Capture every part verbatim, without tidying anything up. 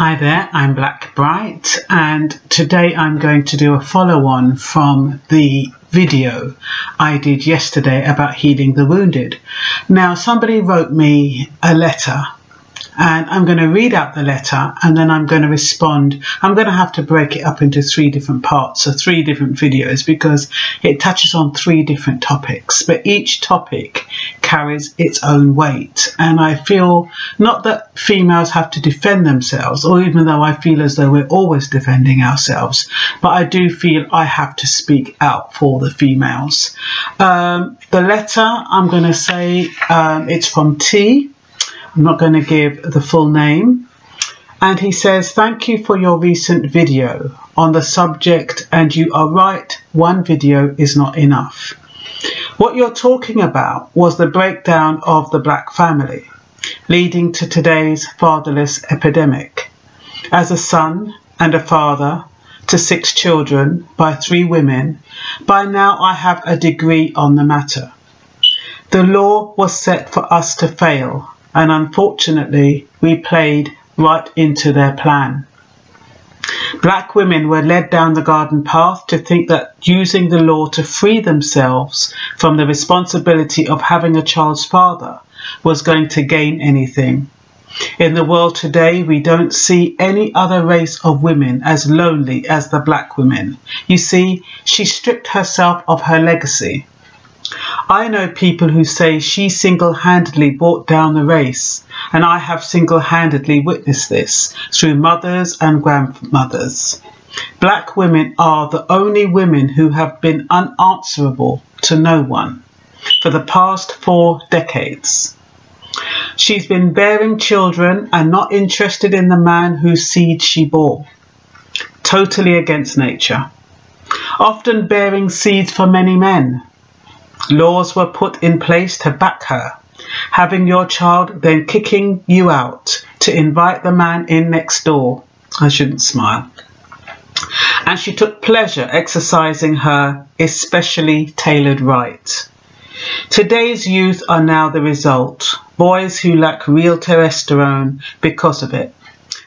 Hi there, I'm Black Bright, and today I'm going to do a follow-on from the video I did yesterday about healing the wounded. Now, somebody wrote me a letter, and I'm going to read out the letter, and then I'm going to respond. I'm going to have to break it up into three different parts, so three different videos, because it touches on three different topics, but each topic carries its own weight. And I feel not that females have to defend themselves, or even though I feel as though we're always defending ourselves, but I do feel I have to speak out for the females. Um, the letter, I'm going to say um, it's from T. I'm not going to give the full name. And he says, "Thank you for your recent video on the subject, and you are right, one video is not enough. What you're talking about was the breakdown of the black family, leading to today's fatherless epidemic. As a son and a father to six children by three women, by now I have a degree on the matter. The law was set for us to fail, and unfortunately we played right into their plan. Black women were led down the garden path to think that using the law to free themselves from the responsibility of having a child's father was going to gain anything. In the world today, we don't see any other race of women as lonely as the black women. You see, she stripped herself of her legacy. I know people who say she single-handedly brought down the race, and I have single-handedly witnessed this through mothers and grandmothers. Black women are the only women who have been unanswerable to no one for the past four decades. She's been bearing children and not interested in the man whose seed she bore. Totally against nature. Often bearing seeds for many men. Laws were put in place to back her, having your child then kicking you out to invite the man in next door." I shouldn't smile. "And she took pleasure exercising her especially tailored right. Today's youth are now the result, boys who lack real testosterone because of it.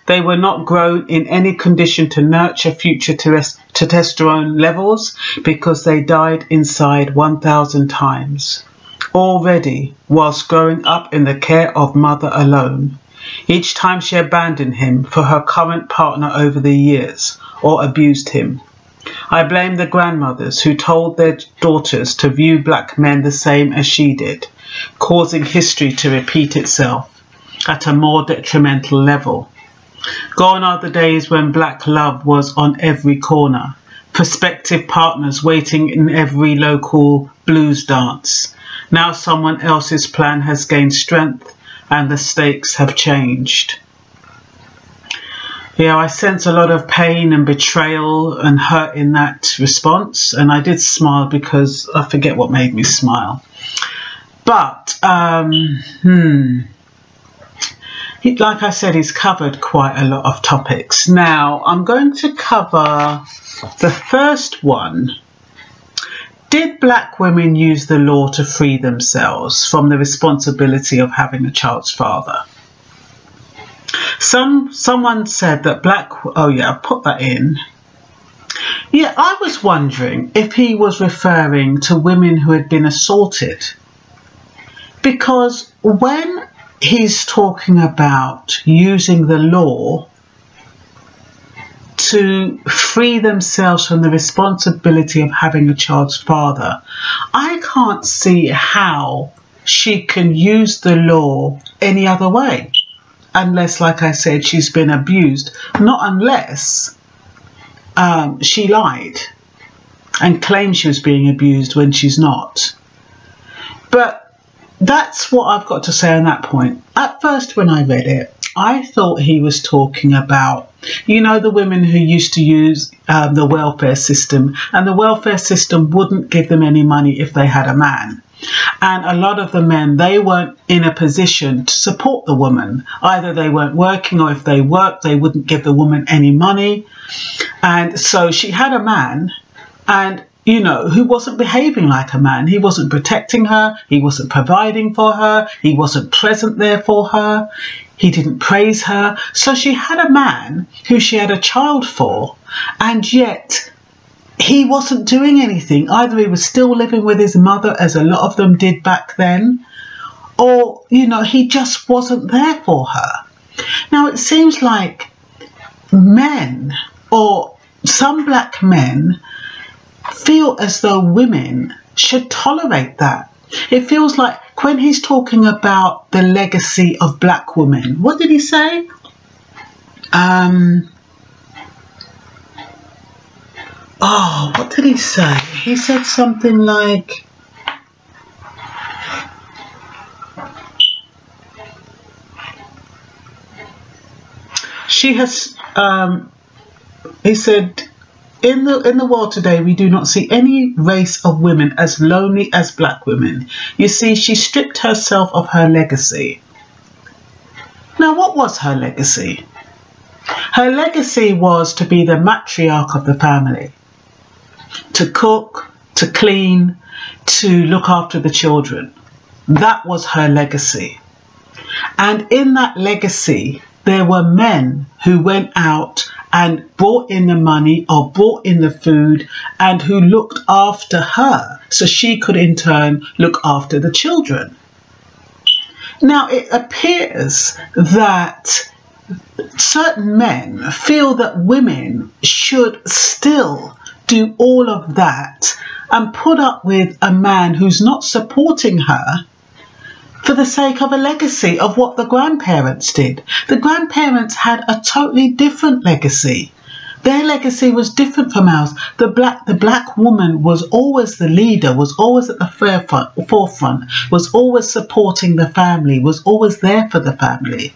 They were not grown in any condition to nurture future testosterone levels because they died inside one thousand times, already whilst growing up in the care of mother alone, each time she abandoned him for her current partner over the years or abused him. I blame the grandmothers who told their daughters to view black men the same as she did, causing history to repeat itself at a more detrimental level. Gone are the days when black love was on every corner, prospective partners waiting in every local blues dance. Now someone else's plan has gained strength and the stakes have changed." Yeah, I sense a lot of pain and betrayal and hurt in that response, and I did smile because I forget what made me smile. But, um, hmm... like I said, he's covered quite a lot of topics. Now, I'm going to cover the first one. Did black women use the law to free themselves from the responsibility of having a child's father? Some, someone said that black... Oh, yeah, I put that in. Yeah, I was wondering if he was referring to women who had been assaulted. Because when... he's talking about using the law to free themselves from the responsibility of having a child's father, I can't see how she can use the law any other way. Unless, like I said, she's been abused. Not unless um, she lied and claimed she was being abused when she's not. But that's what I've got to say on that point. At first, when I read it, I thought he was talking about, you know, the women who used to use um, the welfare system, and the welfare system wouldn't give them any money if they had a man. And a lot of the men, they weren't in a position to support the woman. Either they weren't working, or if they worked, they wouldn't give the woman any money. And so she had a man, and you know, who wasn't behaving like a man. He wasn't protecting her. He wasn't providing for her. He wasn't present there for her. He didn't praise her, so she had a man who she had a child for, and yet he wasn't doing anything. Either he was still living with his mother, as a lot of them did back then, or, you know, he just wasn't there for her. Now, it seems like men, or some black men, feel as though women should tolerate that. It feels like when he's talking about the legacy of black women, what did he say? Um, oh, what did he say? He said something like, she has, um, he said, In the, in the world today, we do not see any race of women as lonely as black women. You see, she stripped herself of her legacy. Now, what was her legacy? Her legacy was to be the matriarch of the family, to cook, to clean, to look after the children. That was her legacy. And in that legacy, there were men who went out and brought in the money or brought in the food and who looked after her so she could in turn look after the children. Now, it appears that certain men feel that women should still do all of that and put up with a man who's not supporting her for the sake of a legacy of what the grandparents did. The grandparents had a totally different legacy. Their legacy was different from ours. The black, the black woman was always the leader, was always at the forefront, was always supporting the family, was always there for the family.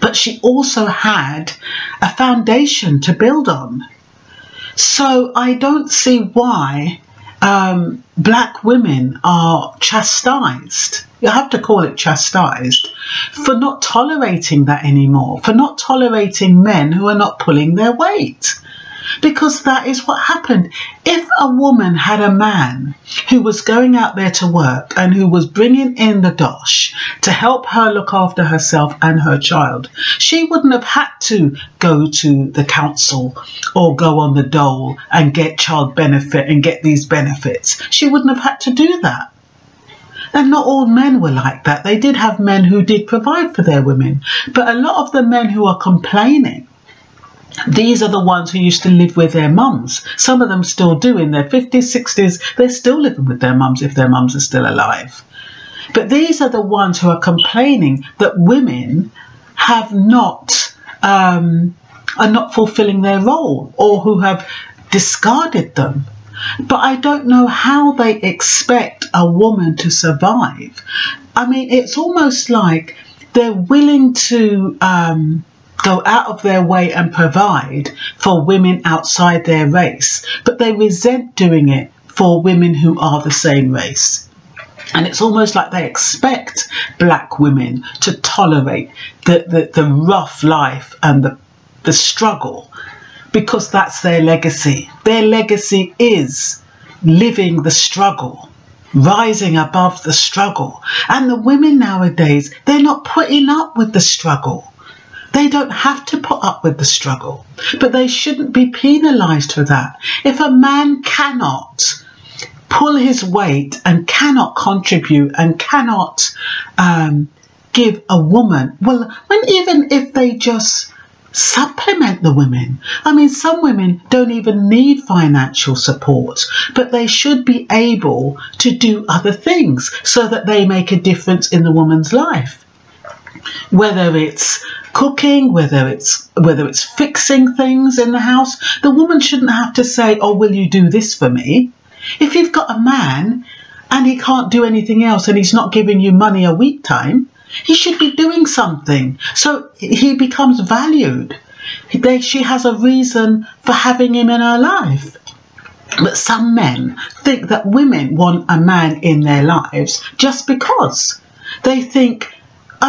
But she also had a foundation to build on. So I don't see why Um, black women are chastised, you have to call it chastised, for not tolerating that anymore, for not tolerating men who are not pulling their weight. Because that is what happened. If a woman had a man who was going out there to work and who was bringing in the dosh to help her look after herself and her child, she wouldn't have had to go to the council or go on the dole and get child benefit and get these benefits. She wouldn't have had to do that. And not all men were like that. They did have men who did provide for their women. But a lot of the men who are complaining, these are the ones who used to live with their mums. Some of them still do in their fifties, sixties. They're still living with their mums if their mums are still alive. But these are the ones who are complaining that women have not, um, are not fulfilling their role, or who have discarded them. But I don't know how they expect a woman to survive. I mean, it's almost like they're willing to Um, go out of their way and provide for women outside their race, but they resent doing it for women who are the same race. And it's almost like they expect black women to tolerate the, the, the rough life and the, the struggle, because that's their legacy. Their legacy is living the struggle, rising above the struggle. And the women nowadays, they're not putting up with the struggle. They don't have to put up with the struggle, but they shouldn't be penalised for that. If a man cannot pull his weight and cannot contribute and cannot um, give a woman, well, when even if they just supplement the women, I mean, some women don't even need financial support, but they should be able to do other things so that they make a difference in the woman's life. Whether it's cooking, whether it's whether it's fixing things in the house, the woman shouldn't have to say, "Oh, will you do this for me?" If you've got a man and he can't do anything else and he's not giving you money a week time, he should be doing something so he becomes valued. They, she has a reason for having him in her life. But some men think that women want a man in their lives just because they think.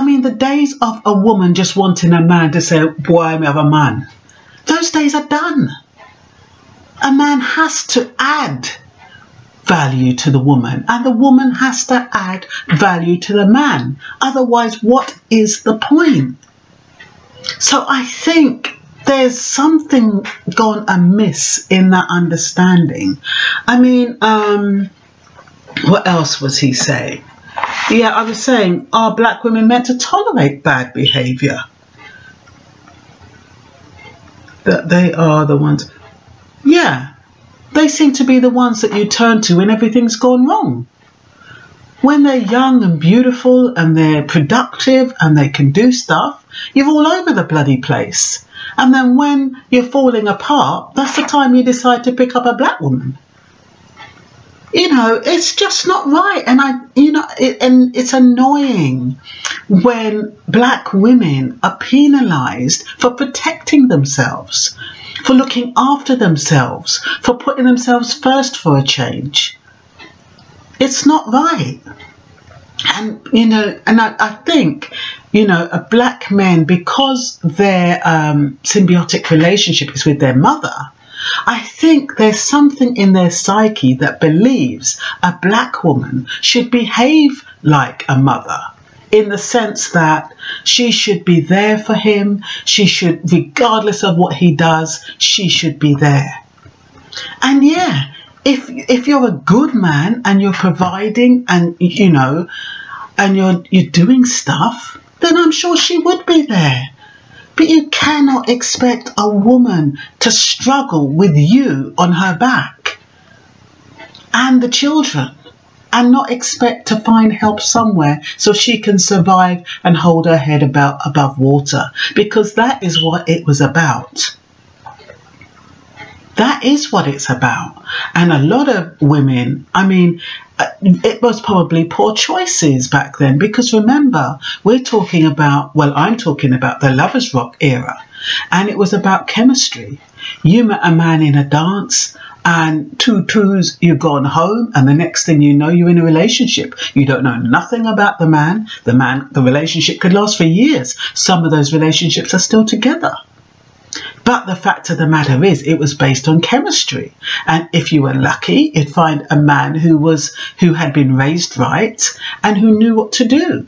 I mean, the days of a woman just wanting a man to say, "Why am I a man?" Those days are done. A man has to add value to the woman, and the woman has to add value to the man. Otherwise, what is the point? So I think there's something gone amiss in that understanding. I mean, um, what else was he saying? Yeah, I was saying, are black women meant to tolerate bad behavior? That they are the ones. Yeah, they seem to be the ones that you turn to when everything's gone wrong. When they're young and beautiful and they're productive and they can do stuff, you're all over the bloody place. And then when you're falling apart, that's the time you decide to pick up a black woman. You know, it's just not right. And I, you know, it, and it's annoying when black women are penalized for protecting themselves, for looking after themselves, for putting themselves first for a change. It's not right. And, you know, and I, I think, you know, a black man, because their um, symbiotic relationship is with their mother, I think there's something in their psyche that believes a black woman should behave like a mother, in the sense that she should be there for him. She should, regardless of what he does, she should be there. And yeah, if if you're a good man and you're providing and, you know, and you're you're doing stuff, then I'm sure she would be there. But you cannot expect a woman to struggle with you on her back and the children, and not expect to find help somewhere so she can survive and hold her head about above water, because that is what it was about. That is what it's about. And a lot of women, I mean, it was probably poor choices back then, because remember, we're talking about, well, I'm talking about the Lover's Rock era, and it was about chemistry. You met a man in a dance, and two twos, you've gone home, and the next thing you know, you're in a relationship. You don't know nothing about the man. The man, the relationship could last for years. Some of those relationships are still together. But the fact of the matter is, it was based on chemistry. And if you were lucky, you'd find a man who was who had been raised right and who knew what to do.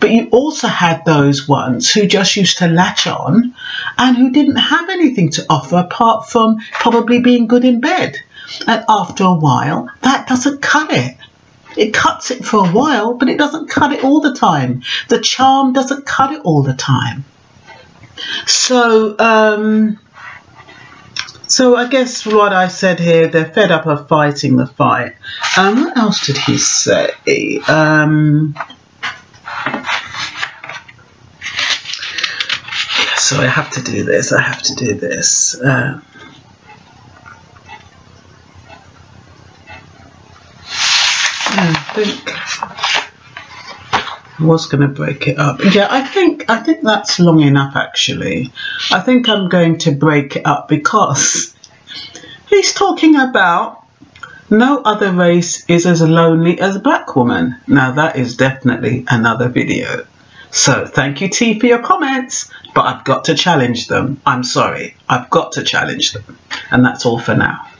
But you also had those ones who just used to latch on and who didn't have anything to offer apart from probably being good in bed. And after a while, that doesn't cut it. It cuts it for a while, but it doesn't cut it all the time. The charm doesn't cut it all the time. So, um, so I guess what I said here, they're fed up of fighting the fight. And um, what else did he say? Um, so I have to do this. I have to do this. Uh, I think... was going to break it up. Yeah, I think I think that's long enough, actually. I think I'm going to break it up, because he's talking about no other race is as lonely as a black woman. Now that is definitely another video. So thank you, T, for your comments, but I've got to challenge them. I'm sorry, I've got to challenge them. And that's all for now.